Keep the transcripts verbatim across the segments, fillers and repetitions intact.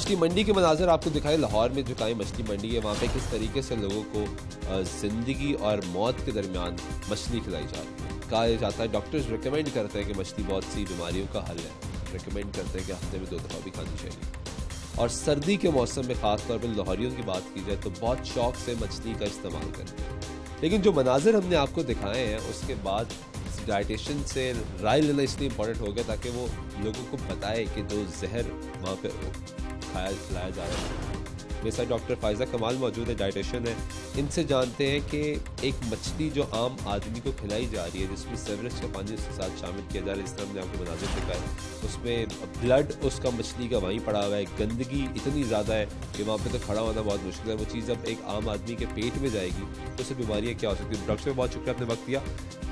मछली मंडी के मनाजर आपको दिखाए। लाहौर में जो कायम मछली मंडी है वहाँ पे किस तरीके से लोगों को ज़िंदगी और मौत के दरमियान मछली खिलाई जा रही है। कहा जाता है डॉक्टर्स रिकमेंड करते हैं कि मछली बहुत सी बीमारियों का हल है, रिकमेंड करते हैं कि हफ्ते में दो दफ़ा भी खानी चाहिए। और सर्दी के मौसम में ख़ासतौर पर लाहौरियों की बात की जाए तो बहुत शौक से मछली का इस्तेमाल करते हैं। लेकिन जो मनाजिर हमने आपको दिखाए हैं उसके बाद डाइटिशियन से राय लेना इसलिए इम्पॉर्टेंट हो गया ताकि वो लोगों को बताए कि जो जहर वहाँ पे खाया खिलाया जा रहा है। मेरे साथ डॉक्टर फायज़ा कमाल मौजूद है, डाइटिशियन है। इनसे जानते हैं कि एक मछली जो आम आदमी को खिलाई जा रही है जिसमें सीवरेज का पानी उसके साथ शामिल किया जा रहा है, इस तरह हमने आपको मनाजिर दिखाया, उसमें ब्लड उसका मछली का वहीं पड़ा हुआ है, गंदगी इतनी ज़्यादा है कि वहाँ पे तो खड़ा होना बहुत मुश्किल है। वो चीज़ अब एक आम आदमी के पेट में जाएगी तो उससे बीमारियाँ क्या हो सकती है। डॉक्टर बहुत शुक्रिया आपने वक्त दिया।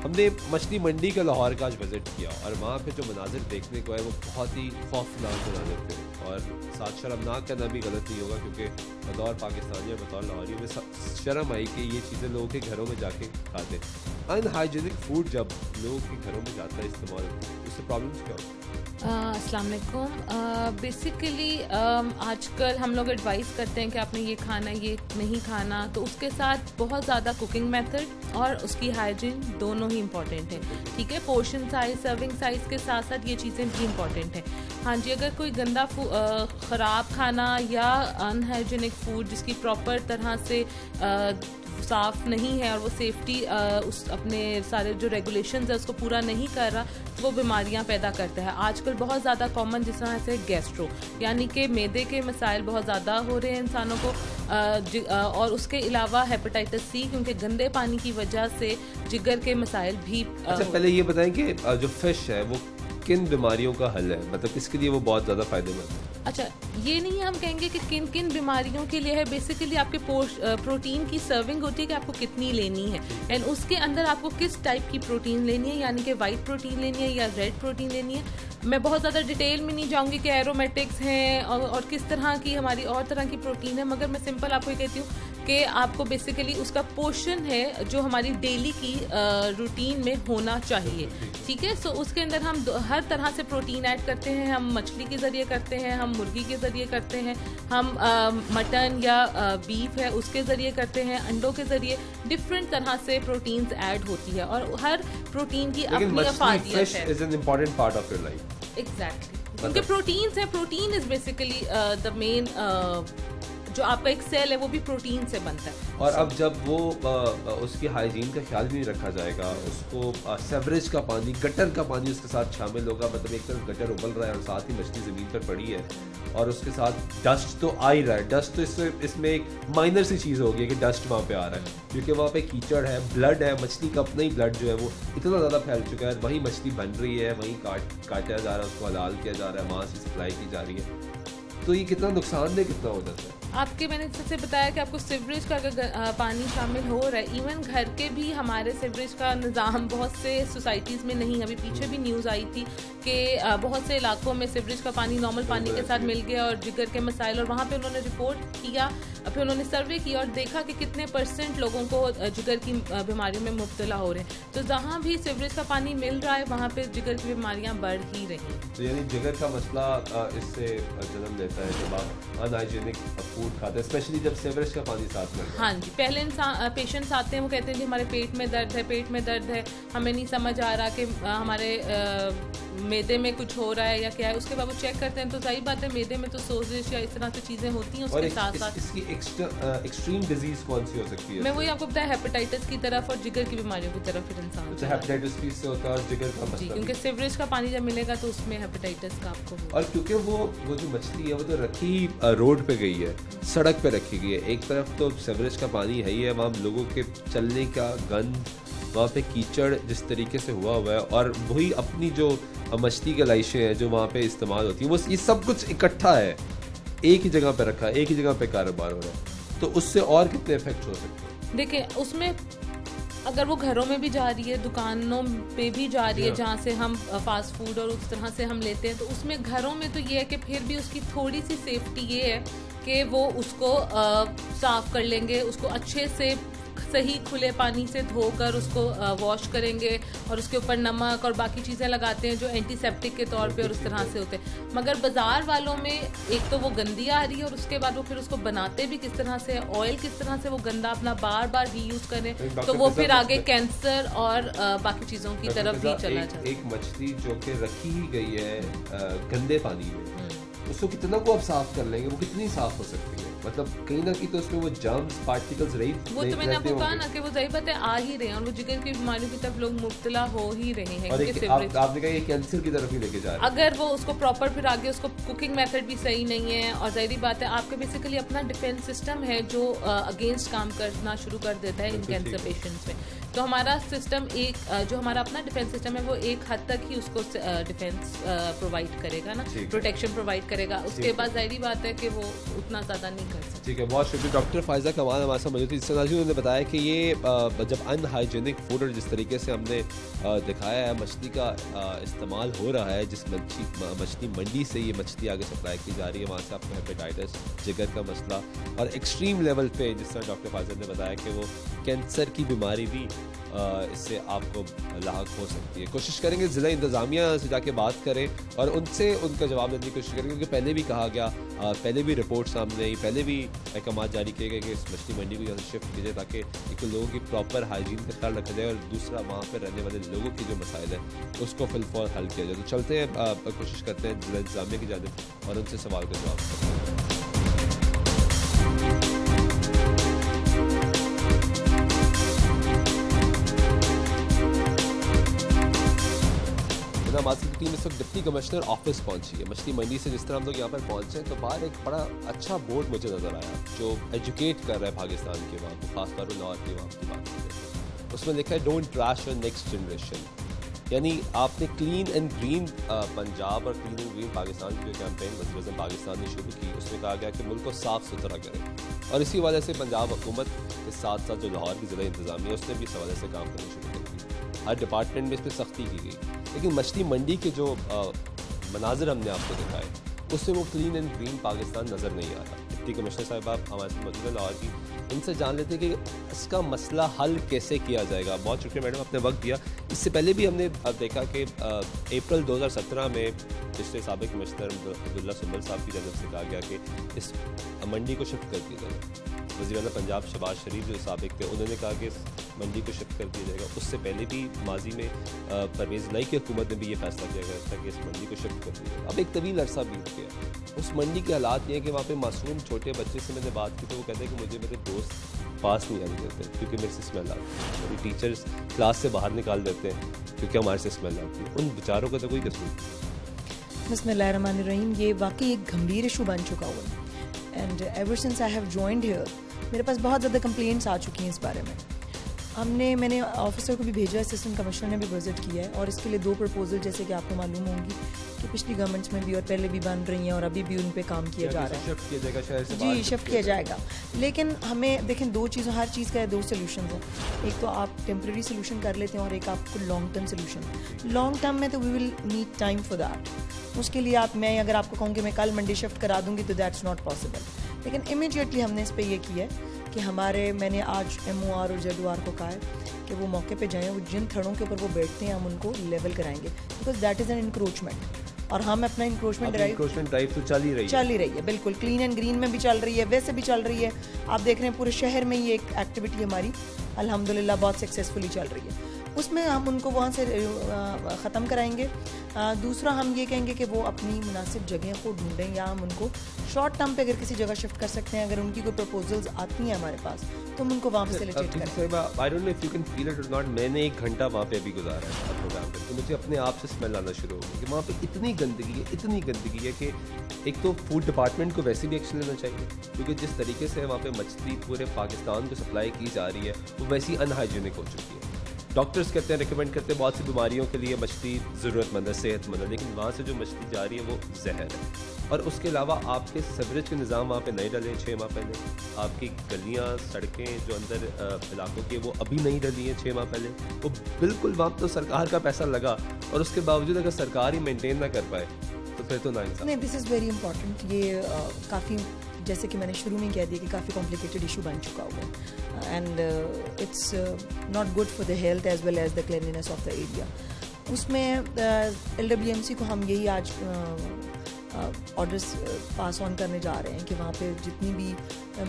हमने मछली मंडी का लाहौर का आज विज़िट किया और वहाँ पर जो मनाजिर देखने को है वो बहुत ही खौफनाक मनाजिर थे और साथ शर्मनाक कहना भी गलत नहीं होगा क्योंकि बतौर पाकिस्तानी और बतौर लाहौरियों में शर्म आई कि ये चीज़ें लोगों के घरों में जाके खाते। अनहाइजीनिक फूड जब लोगों के घरों में जाता है इस्तेमाल, उससे प्रॉब्लम्स क्या होती है? अस्सलाम वालेकुम। बेसिकली आजकल हम लोग एडवाइस करते हैं कि आपने ये खाना ये नहीं खाना, तो उसके साथ बहुत ज़्यादा कुकिंग मेथड और उसकी हाइजीन दोनों ही इम्पॉर्टेंट हैं। ठीक है, पोर्शन साइज सर्विंग साइज़ के साथ साथ ये चीज़ें भी इम्पॉर्टेंट हैं। हाँ जी, अगर कोई गंदा ख़राब खाना या अनहाइजीनिक फूड जिसकी प्रॉपर तरह से आ, साफ़ नहीं है और वो सेफ्टी उस अपने सारे जो रेगुलेशंस है उसको पूरा नहीं कर रहा, वो बीमारियां पैदा करता है। आजकल बहुत ज़्यादा कॉमन जिस तरह से गैस्ट्रो यानी कि मैदे के मसाइल बहुत ज़्यादा हो रहे हैं इंसानों को, आ, और उसके अलावा हेपेटाइटिस सी क्योंकि गंदे पानी की वजह से जिगर के मसाइल भी। अच्छा, पहले ये बताएं कि जो फिश है वो किन बीमारियों का हल है, मतलब इसके लिए वो बहुत ज़्यादा फ़ायदेमंद है? अच्छा, ये नहीं हम कहेंगे कि किन किन बीमारियों के लिए है। बेसिकली आपके प्रोटीन की सर्विंग होती है कि आपको कितनी लेनी है एंड उसके अंदर आपको किस टाइप की प्रोटीन लेनी है, यानी कि वाइट प्रोटीन लेनी है या रेड प्रोटीन लेनी है। मैं बहुत ज़्यादा डिटेल में नहीं जाऊँगी कि एरोमेटिक्स हैं और, और किस तरह की हमारी और तरह की प्रोटीन है, मगर मैं सिंपल आपको ये कहती हूँ कि आपको बेसिकली उसका पोर्शन है जो हमारी डेली की रूटीन में होना चाहिए। ठीक है, सो उसके अंदर हम हर तरह से प्रोटीन ऐड करते हैं। हम मछली के ज़रिए करते हैं, हम मुर्गी के ज़रिए करते हैं, हम मटन या आ, बीफ है उसके ज़रिए करते हैं, अंडों के ज़रिए डिफरेंट तरह से प्रोटीन्स ऐड होती है और हर प्रोटीन की अपनी अफादियत है। Is an important part of your life. Exactly, क्योंकि प्रोटीन्स है, protein is basically the main, जो आपका एक सेल है वो भी प्रोटीन से बनता है। और अब जब वो आ, उसकी हाइजीन का ख्याल भी नहीं रखा जाएगा, उसको सेवरेज का पानी गटर का पानी उसके साथ शामिल होगा, मतलब एक तरफ गटर उबल रहा है और साथ ही मछली ज़मीन पर पड़ी है और उसके साथ डस्ट तो आ ही रहा है। डस्ट तो इससे इसमें एक माइनर सी चीज़ होगी कि डस्ट वहाँ पे आ रहा है क्योंकि वहाँ पे कीचड़ है, ब्लड है, मछली का अपना ही ब्लड जो है वो इतना ज़्यादा फैल चुका है। वहीं मछली बन रही है, वहीं काट काटा जा रहा है, उसको हलाल किया जा रहा है, मांस की सप्लाई की जा रही है, तो ये कितना नुकसानदेह कितना हो जाता है आपके। मैंने सबसे बताया कि आपको सीवरेज का अगर पानी शामिल हो रहा है, इवन घर के भी हमारे सीवरेज का निज़ाम बहुत से सोसाइटीज़ में नहीं। अभी पीछे भी न्यूज़ आई थी कि बहुत से इलाकों में सीवरेज का पानी नॉर्मल पानी के साथ मिल गया और जिगर के मसाइल, और वहाँ पे उन्होंने रिपोर्ट किया, फिर उन्होंने सर्वे किया और देखा कि कितने परसेंट लोगों को जिगर की बीमारियों में मुब्तला हो रहे हैं। तो जहाँ भी सीवरेज का पानी मिल रहा है वहाँ पर जिगर की बीमारियाँ बढ़ ही रही हैं। तो यानी जिगर का मसला इससे जन्म लेता है जब आप अनहाइजीनिक फूड खाते हैं, स्पेशली जब सीवरेज का पानी साथ में। हाँ जी, पहले इंसान पेशेंट्स आते हैं वो कहते हैं कि हमारे पेट में दर्द है, पेट में दर्द है हमें नहीं समझ आ रहा कि हमारे आ, मैदे में कुछ हो रहा है या क्या है। उसके बाद वो चेक करते हैं तो सही बात है मैदे में तो सोजिश या इस तरह से चीज़ें होती हैं। उसके एक, साथ साथ इसकी एक्सट्रीम डिजीज़ कौन सी हो सकती है? मैं वही आपको बताया, हेपेटाइटिस की तरफ और जिगर की बीमारियों की तरफ फिर इंसान। अच्छा, हेपेटाइटिस भी से होता है और जिगर का मसला, क्योंकि सीवरेज का पानी जब मिलेगा तो उसमें हेपेटाइटिस का आपको। और क्योंकि वो वो जो मछली है वो तो रखी रोड पर गई है, सड़क पर रखी गई है, एक तरफ तो सीवरेज का पानी है ही है, वहाँ लोगों के चलने का गंद, वहाँ पे कीचड़ जिस तरीके से हुआ हुआ है और वही अपनी जो मछली की लाइशें हैं जो वहाँ पे इस्तेमाल होती हैं, वो ये सब कुछ इकट्ठा है, एक ही जगह पे रखा है, एक ही जगह पे कारोबार हो रहा है, तो उससे और कितने इफेक्ट हो सकते हैं? देखिए, उसमें अगर वो घरों में भी जा रही है, दुकानों पे भी जा रही है जहाँ से हम फास्ट फूड और उस तरह से हम लेते हैं, तो उसमें घरों में तो ये है कि फिर भी उसकी थोड़ी सी सेफ्टी ये है कि वो उसको साफ़ कर लेंगे, उसको अच्छे से सही खुले पानी से धोकर उसको वॉश करेंगे और उसके ऊपर नमक और बाकी चीज़ें लगाते हैं जो एंटीसेप्टिक के तौर पे और उस तरह से होते हैं। मगर बाज़ार वालों में एक तो वो गंदी आ रही है और उसके बाद वो फिर उसको बनाते भी किस तरह से, ऑयल किस तरह से वो गंदा अपना बार बार रीयूज़ करें, तो वो फिर आगे कैंसर और बाकी चीज़ों की तरफ भी चला जाता है। एक मछली जो कि रखी ही गई है गंदे पानी में, उसको कितना को आप साफ कर लेंगे, वो कितनी साफ हो सकती है? मतलब कहीं ना कहीं तो उसमें वो जर्म्स पार्टिकल्स रही, वो तो मैंने आपको कहा ना कि वो सही बात है आ ही रहे हैं और वो जिगर की बीमारियों की तरफ लोग मुब्तला हो ही रहे हैं। और एक, आप, आपने कहा ये कैंसर की तरफ ही लेके जा रहे हैं। अगर वो उसको प्रॉपर फिर आगे उसको कुकिंग मेथड भी सही नहीं है और जाहिर बात है आपका बेसिकली अपना डिफेंस सिस्टम है जो अगेंस्ट काम करना शुरू कर देता है इन कैंसर पेशेंट्स में। तो हमारा सिस्टम एक जो हमारा अपना डिफेंस सिस्टम है वो एक हद तक ही उसको डिफेंस प्रोवाइड करेगा ना, प्रोटेक्शन प्रोवाइड करेगा। उसके बाद जाहिर बात है कि वो उतना ज़्यादा नहीं कर सकता। ठीक है, बहुत शुक्रिया। डॉक्टर फायजा कमाल हमारे साथ मौजूद थी। इससे नाज़रीन उन्होंने बताया कि ये जब अनहाइजीनिक फूड और जिस तरीके से हमने दिखाया है मछली का इस्तेमाल हो रहा है, जिस मच्छी मछली मंडी से ये मछली आगे सप्लाई की जा रही है, वहाँ से आपको हेपेटाइटिस, जिगर का मसला और एक्सट्रीम लेवल पे जिस तरह डॉक्टर फायजा ने बताया कि वो कैंसर की बीमारी भी इससे आपको लाहक हो सकती है। कोशिश करेंगे ज़िला इंतज़ामिया से जाके बात करें और उनसे उनका जवाब देने की कोशिश करेंगे, क्योंकि पहले भी कहा गया, पहले भी रिपोर्ट सामने आई, पहले भी अहकाम जारी किए गए कि इस मछली मंडी को यहाँ से शिफ्ट कीजिए ताकि एक लोगों की प्रॉपर हाइजीन का ख्याल रखा जाए और दूसरा वहाँ पर रहने वाले लोगों की जो मसाइल है उसको फिलफौर हल किया जाए। तो चलते हैं, कोशिश करते हैं ज़िला इंतज़ामिया की जानिब और उनसे सवाल का जवाब देते हैं। मासिक टीम इस वक्त डिप्टी कमिश्नर ऑफिस पहुंची है मछली मंडी से। जिस तरह हम लोग यहाँ पर पहुंचे तो बाहर एक बड़ा अच्छा बोर्ड मुझे नजर आया जो एजुकेट कर रहा है पाकिस्तान के वहाँ को, खासतौर पर लाहौर के वहाँ की बात करें। उसमें लिखा है don't trash your next generation, यानी आपने क्लीन एंड ग्रीन पंजाब और क्लीन एंड ग्रीन पाकिस्तान की जो कैंपेन वज़ीर-ए-आज़म पाकिस्तान ने शुरू की उसमें कहा गया कि मुल्क को साफ़ सुथरा करें और इसी वजह से पंजाब हुकूमत के साथ साथ जो लाहौर की ज़िला इंतज़ामिया उसने भी इस वजह से काम करना शुरू कर दिया। हर डिपार्टमेंट में इस पर सख्ती की गई, लेकिन मछली मंडी के जो आ, मनाजर हमने आपको दिखाए उससे वो क्लीन एंड ग्रीन पाकिस्तान नज़र नहीं आ रहा। डिप्टी कमिश्नर साहब आप हमारे साथ मौजूद हैं लाहौर की, इनसे जान लेते हैं कि इसका मसला हल कैसे किया जाएगा। बहुत शुक्रिया मैडम, आपने वक्त दिया। इससे पहले भी हमने देखा कि अप्रैल दो हज़ार सत्रह में पिछले सबक कमिश्नर अब्दुल्ला सुमल साहब की जानब से कहा गया कि इस मंडी को शिफ्ट कर दिया जाए। वज़ीर-ए-आला पंजाब शहबाज शरीफ जो साबिक थे उन्होंने कहा कि मंडी को शिफ्ट कर दिया जाएगा। उससे पहले भी माजी में परवेज़ लाई की हुकूमत ने भी ये फैसला किया गया था कि इस मंडी को शिफ्ट कर दिया जाएगा। अब एक तवील अरसा बीत गया, उस मंडी के हालात ये हैं कि वहाँ पे मासूम छोटे बच्चे से मैंने बात की तो वो कहते हैं कि मुझे मेरे दोस्त पास नहीं आने देते क्योंकि मेरे से स्मेल आती है, मेरे टीचर्स क्लास से बाहर निकाल देते हैं क्योंकि हमारे से स्मेल आती है। उन बेचारों का तो कोई कसूर नहीं। बिस्मिल्लाहिर्रहमानिर्रहीम, ये वाकई एक गंभीर इशू बन चुका हुआ है। And ever since I have joined here मेरे पास बहुत ज़्यादा कंप्लेंट्स आ चुकी हैं इस बारे में। हमने मैंने ऑफिसर को भी भेजा, असिस्टेंट कमिश्नर ने भी विजिट किया है और इसके लिए दो प्रपोजल जैसे कि आपको मालूम होंगी कि पिछली गवर्नमेंट्स में भी और पहले भी बन रही हैं और अभी भी उन पे काम किया जा रहा है। शिफ्ट किया जाएगा शहर से बाहर, जी शिफ्ट किया जाएगा। लेकिन हमें देखें दो चीज़ों, हर चीज़ का दो सोल्यूशन है, एक तो आप टेम्प्रेरी सोल्यूशन कर लेते हैं और एक आपको long term solution. Long term में तो we will need time for that. उसके लिए आप मैं अगर आपको कहूँ कि मैं कल मंडी शिफ्ट करा दूँगी तो दैट्स नॉट पॉसिबल। लेकिन इमीडिएटली हमने इस पर यह किया है कि हमारे मैंने आज एम ओ आर और जेड ओ आर को कहा है कि वो मौके पे जाएं, वो जिन थड़ों के ऊपर वो बैठते हैं हम उनको लेवल कराएंगे, because that is an encroachment और हम अपना इंक्रोचमेंट ड्राइव तो चल ही रही है चल ही रही है बिल्कुल। क्लीन एंड ग्रीन में भी चल रही है, वैसे भी चल रही है, आप देख रहे हैं पूरे शहर में ये एक एक्टिविटी हमारी अल्हम्दुलिल्लाह बहुत सक्सेसफुली चल रही है। उसमें हम उनको वहाँ से ख़त्म कराएंगे। दूसरा हम ये कहेंगे कि वो अपनी मुनासिब जगह को ढूंढें या हम उनको शॉर्ट टर्म पे अगर किसी जगह शिफ्ट कर सकते हैं, अगर उनकी कोई प्रपोजल्स आती हैं हमारे पास तो हम उनको वहाँ पर सेलेक्ट करें। I don't know if you can feel it और नॉट, मैंने एक घंटा वहाँ पे अभी गुजारा है प्रोग्राम पर तो मुझे अपने आप से स्मेल आना शुरू हो गई कि वहाँ पर इतनी गंदगी है, इतनी गंदगी है कि एक तो फूड डिपार्टमेंट को वैसे भी एक्शन लेना चाहिए क्योंकि जिस तरीके से वहाँ पर मछली पूरे पाकिस्तान को सप्लाई की जा रही है वो वैसी अनहाइजीनिक हो चुकी है। डॉक्टर्स कहते हैं, रिकमेंड करते हैं बहुत सी बीमारियों के लिए मछली ज़रूरतमंद है, सेहतमंद है, लेकिन वहाँ से जो मछली जा रही है वो जहर है। और उसके अलावा आपके सवरेज के निज़ाम वहाँ पे नहीं डले छः माह पहले, आपकी गलियाँ सड़कें जो अंदर इलाकों की वो अभी नहीं डली हैं छः माह पहले, वो बिल्कुल वहाँ तो सरकार का पैसा लगा और उसके बावजूद अगर सरकार ही मेनटेन ना कर पाए तो फिर तो ना इंसान। दिस इज़ वेरी इंपॉर्टेंट, ये काफ़ी जैसे कि मैंने शुरू में कह दिया कि काफ़ी कॉम्प्लिकेटेड इशू बन चुका हुआ, and it's not good for the health as well as the cleanliness of the area. उसमें एलडब्ल्यूएमसी को हम यही आज ऑर्डर्स पास ऑन करने जा रहे हैं कि वहाँ पे जितनी भी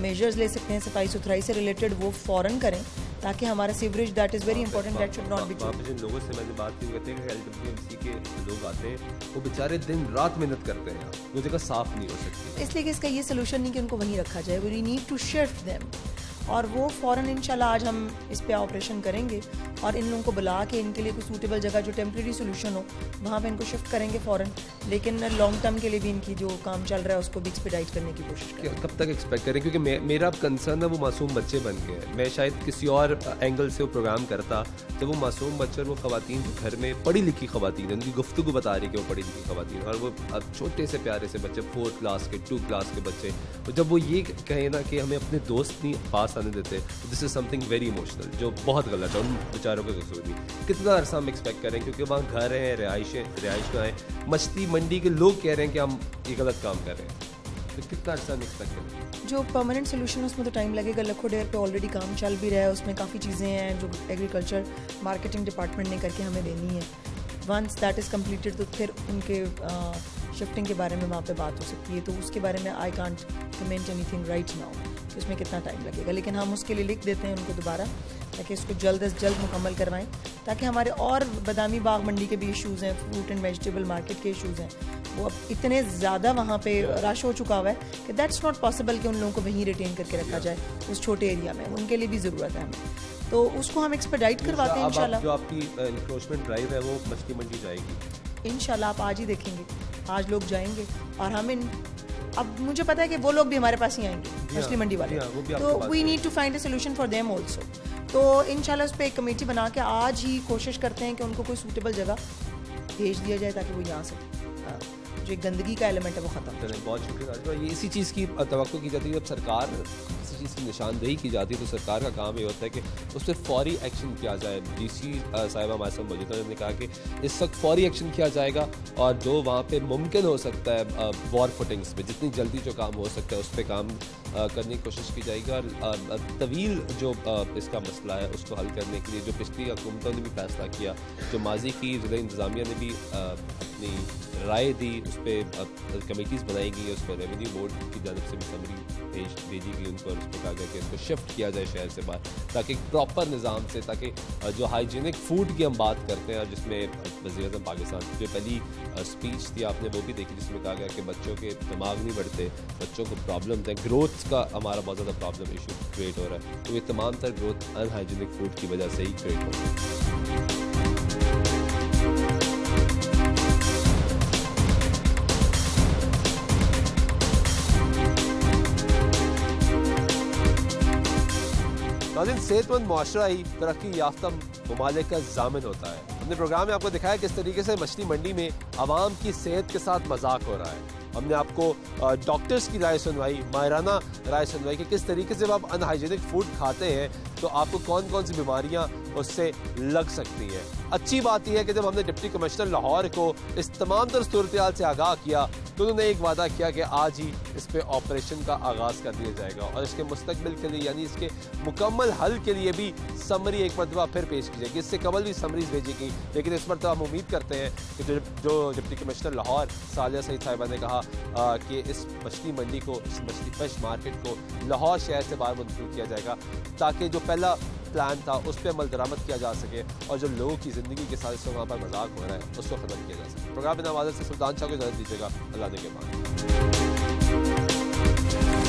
मेजर्स ले सकते हैं सफाई सुथराई से रिलेटेड वो फ़ौरन करें, ताकि हमारा sewerage that is very important that should not be. जिन लोगों से मैंने बात की, कहते हैं कि एलडब्ल्यूएमसी के लोग आते हैं वो बेचारे दिन रात मेहनत करते हैं, वो जगह साफ़ नहीं हो सकती, इसलिए कि इसका ये सोल्यूशन नहीं कि उनको वहीं रखा जाए। We need to shift them, और वो फ़ौरन इंशाल्लाह आज हम इस पे ऑपरेशन करेंगे और इन लोगों को बुला के इनके लिए कोई सूटेबल जगह जो टेम्प्रेरी सोल्यूशन हो वहाँ पे इनको शिफ्ट करेंगे फ़ौरन, लेकिन लॉन्ग टर्म के लिए भी इनकी जो काम चल रहा है उसको भी एक्सपेडाइट करने की कोशिश करें। कब तक एक्सपेक्ट करें, क्योंकि मे, मेरा कंसर्न है वो मासूम बच्चे बन गए। मैं शायद किसी और एंगल से वो प्रोग्राम करता, जब वो मासूम बच्चे और वो ख़वातीन घर में पढ़ी लिखी ख़वातीन, उनकी गुफ्तगू बता रही कि वो पढ़ी लिखी ख़वातीन, और वो अब छोटे से प्यारे से बच्चे फोर्थ क्लास के टू क्लास के बच्चे, तो जब वो ये कहे ना कि हमें अपने दोस्त नहीं पास आने देते, this is something very emotional, जो बहुत गलत है, उन बेचारों के कसूर नहीं। कितना अरसा हम एक्सपेक्ट करें, क्योंकि वहाँ घर हैं, रिहाइशें रिहाइश का हैं, मछली मंडी के लोग कह रहे हैं कि हम ये गलत काम कर रहे हैं, तो कितना अर्सा हम एक्सपेक्ट करें? जो परमानेंट सोल्यूशन उसमें तो टाइम लगेगा। लखो डेयर पे ऑलरेडी काम चल भी रहा है, उसमें काफ़ी चीज़ें हैं जो एग्रीकल्चर मार्केटिंग डिपार्टमेंट ने करके हमें देनी है। वंस दैट इज़ कम्प्लीटेड तो फिर उनके शिफ्टिंग के बारे में वहाँ पे बात हो सकती है, तो उसके बारे में I can't comment anything right now, उसमें कितना टाइम लगेगा, लेकिन हम उसके लिए लिख देते हैं उनको दोबारा ताकि इसको जल्द अज जल्द मुकम्मल करवाएं, ताकि हमारे और बादामी बाग मंडी के भी इश्यूज़ हैं, फ्रूट एंड वेजिटेबल मार्केट के इश्यूज़ हैं, वो अब इतने ज़्यादा वहाँ पे रश हो चुका हुआ है कि दैट्स नॉट पॉसिबल कि उन लोगों को वहीं रिटेन करके रखा जाए उस छोटे एरिया में, उनके लिए भी ज़रूरत है हमें, तो उसको हम एक्सपेडाइट करवाते हैं इंशाल्लाह। जो आपकी इंक्रोचमेंट ड्राइव है वो मछली मंडी जाएगी इंशाल्लाह, आप आज ही देखेंगे, आज लोग जाएंगे, और हम इन अब मुझे पता है कि वो लोग भी हमारे पास ही आएंगे मछली मंडी वाले, तो we need to find a solution for them also, तो इंशाल्लाह उस पर एक कमेटी बना के आज ही कोशिश करते हैं कि उनको कोई सूटेबल जगह भेज दिया जाए ताकि वो यहाँ से जो गंदगी का एलिमेंट है वो ख़त्म हो जाए। बहुत शुक्रिया। ये इसी चीज़ की तवक्को की जाती है, जब सरकार इसी चीज़ की निशानदेही की जाती है तो सरकार का काम ये होता है कि उस पर फौरी एक्शन किया जाए। डी सी साहिबा हमारे साथ मौजूद हैं, उन्होंने कहा कि इस वक्त फौरी एक्शन किया जाएगा और जो वहाँ पर मुमकिन हो सकता है वॉर फुटिंग्स पर जितनी जल्दी जो काम हो सकता है उस पर काम करने की कोशिश की जाएगी, और तवील जो इसका मसला है उसको हल करने के लिए जो पिछली हुकूमतों ने भी फैसला किया, जो माजी की ज़िला इंतज़ामिया ने भी अपनी राय दी, उस पर कमेटीज़ बनाई गई, उस पर रेवेन्यू बोर्ड की जानब से भी समरी भेज भेजी गई उनको, और उस पर कहा गया कि इसको शिफ्ट किया जाए शहर से बाहर, ताकि एक प्रॉपर निज़ाम से, ताकि जो हाइजीनिक फूड की हम बात करते हैं, और जिसमें वज़ीर-ए-आज़म पाकिस्तान जो पहली स्पीच थी आपने वो भी देखी, जिसमें कहा गया कि बच्चों के दिमाग नहीं बढ़ते, बच्चों को प्रॉब्लम है, ग्रोथ का हमारा बहुत ज़्यादा प्रॉब्लम इशू क्रिएट हो रहा है, तो ये तमाम तर ग्रोथ अनहाइजीनिक फूड की वजह से ही क्रिएट हो रही है। सेहतमंद माशरा ही तरक्की याफ्ता ममालिक का जामिन होता है। हमने प्रोग्राम में आपको दिखाया किस तरीके से मछली मंडी में आवाम की सेहत के साथ मजाक हो रहा है। हमने आपको डॉक्टर्स की राय सुनवाई, माहिराना राय सुनवाई कि किस तरीके से जब आप अनहाइजीनिक फूड खाते हैं तो आपको कौन कौन सी बीमारियां उससे लग सकती हैं। अच्छी बात यह है कि जब हमने डिप्टी कमिश्नर लाहौर को इस तमाम तर सूरत से आगाह किया तो उन्होंने एक वादा किया कि आज ही इस पर ऑपरेशन का आगाज़ कर दिया जाएगा, और इसके मुस्तकबिल के लिए यानी इसके मुकम्मल हल के लिए भी समरी एक मरतबा फिर पेश की जाएगी। इससे कबल भी समरीज भेजी गई, लेकिन इस मरतबा हम उम्मीद करते हैं कि जो जो डिप्टी कमिश्नर लाहौर सालिया सईद साहिबा ने कहा आ, कि इस मछली मंडी को, इस मछली फ्रेश मार्केट को लाहौर शहर से बाहर मुंतकिल किया जाएगा, ताकि जो पहला प्लान था उस पर अमल दरामद किया जा सके, और जो लोगों की ज़िंदगी के साथ वहाँ पर मजाक हो रहा है उसको ख़त्म किया जा सके। प्रोग्राम में नवाज़ से सुल्तान शाह को इजाज़त दीजिएगा। अल्लाह ने के बाद